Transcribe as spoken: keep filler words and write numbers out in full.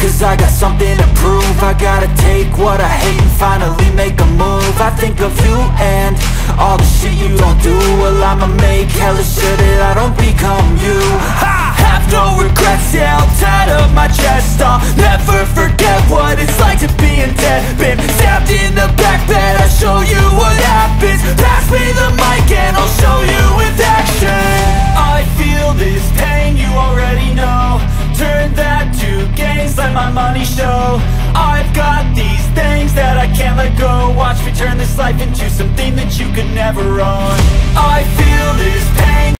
cause I got something to prove. I gotta take what I hate and finally make a move. I think of you and all the shit you don't do. Well, I'ma make hella sure that I don't become you. I have no regrets, yeah, I'll tie up my chest. I'll never forget what it's like to be in debt. Been stabbed in the back bed, I'll show you what happens. Pass me the mic and I'll show you with action. I feel this pain, you already know. Turn that to gains, let my money show. I've got these things that I can't let go. Watch me turn this life into something that you could never own. I feel this pain.